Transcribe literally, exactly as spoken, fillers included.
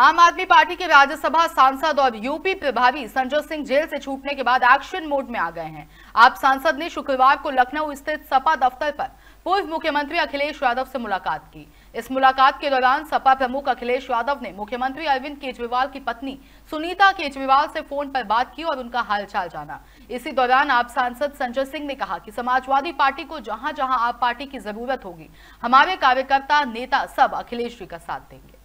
आम आदमी पार्टी के राज्यसभा सांसद और यूपी प्रभारी संजय सिंह जेल से छूटने के बाद एक्शन मोड में आ गए हैं। आप सांसद ने शुक्रवार को लखनऊ स्थित सपा दफ्तर पर पूर्व मुख्यमंत्री अखिलेश यादव से मुलाकात की। इस मुलाकात के दौरान सपा प्रमुख अखिलेश यादव ने मुख्यमंत्री अरविंद केजरीवाल की पत्नी सुनीता केजरीवाल से फोन पर बात की और उनका हालचाल जाना। इसी दौरान आप सांसद संजय सिंह ने कहा कि समाजवादी पार्टी को जहां जहां आप पार्टी की जरूरत होगी, हमारे कार्यकर्ता नेता सब अखिलेश जी का साथ देंगे।